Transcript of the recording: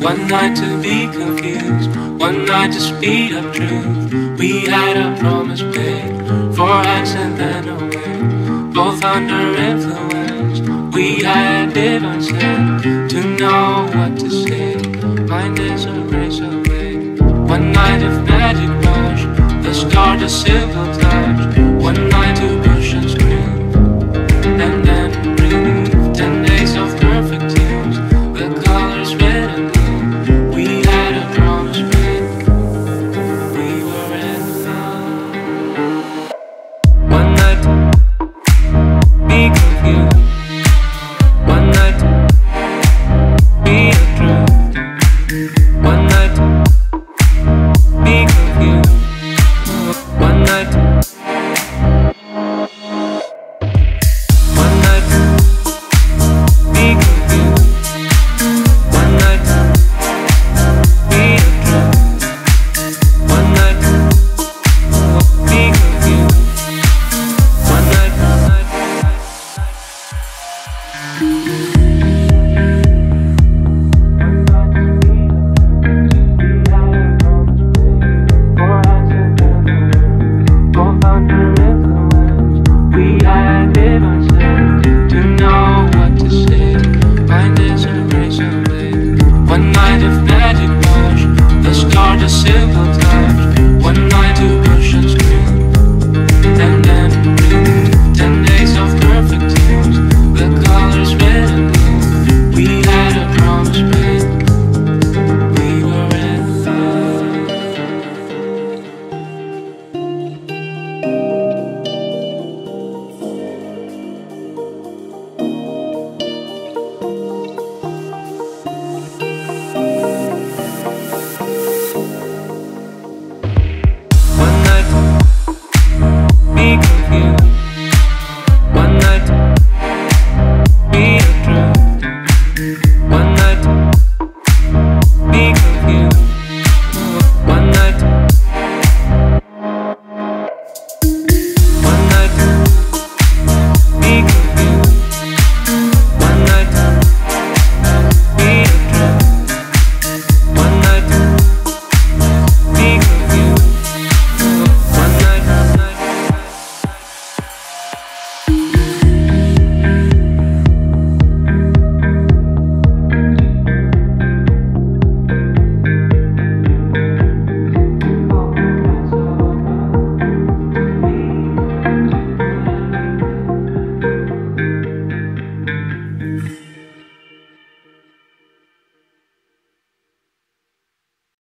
One night to be confused, one night to speed up truth. We had a promise made, 4 hours and then away. Both under influence, we had it unsaid. To know what to say, mind is a race away. One night of magic rush, the start a simple touch. One night to